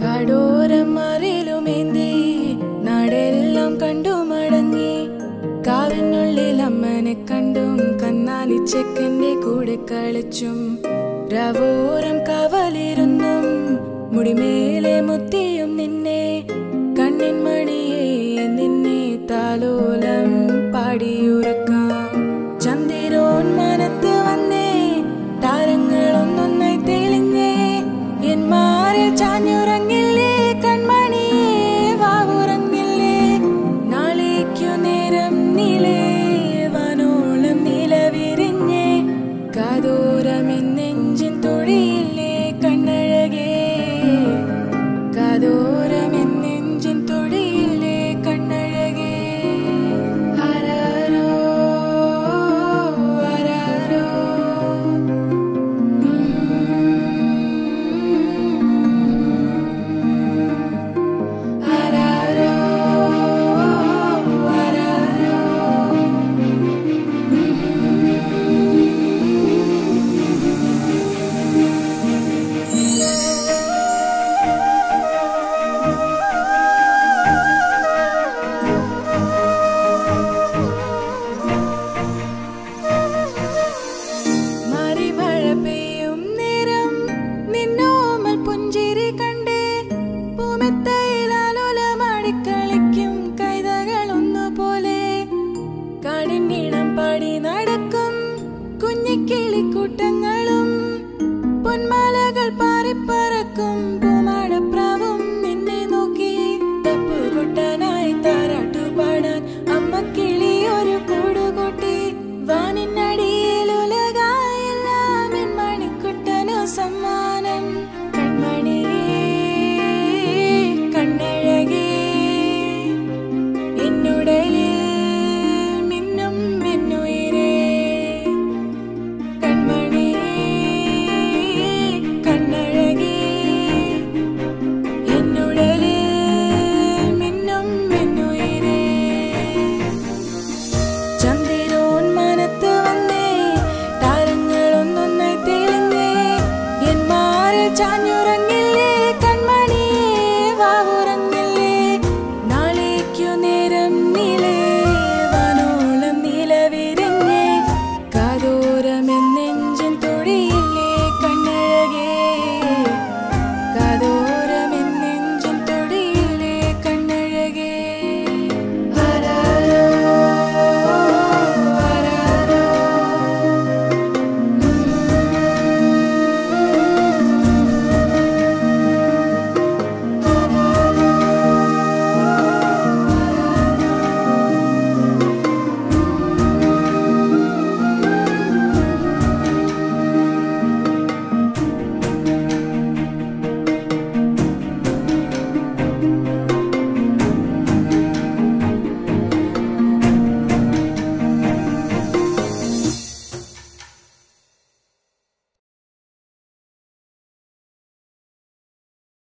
கடோரம் மறைலுமேந்தி நாடெல்லாம் கண்டும் அடங்கி കാവിനുള്ളിൽ അമ്മനെ കണ്ടും കന്നാലി ചെക്കൻ്റെ കൂടെ കളിച്ചും രവോരം കാവലിരുന്നും മുടിമേലെ മുത്തിയും നിന്നെ കണ്ണിൻ മണിയെ നിന്നെ താലോലം പാടിയുറക്കാം ചന്ദിരോൻ മനത്ത് വന്നേ താരങ്ങൾ ഒന്നൊന്നായി തെളിഞ്ഞേ എൻ മാറിൽ ചാഞ്ഞുറങ്ങില്ലേ കൺമണിയെ വാവുറങ്ങില്ലേ നാളേക്കു നേരം നീലേ വാനോളം നിലവിരിഞ്ഞേ കാതോരമെൻ നെഞ്ചിൻ തൊഴിയില്ലേ കണ്ണഴകേ കാതോ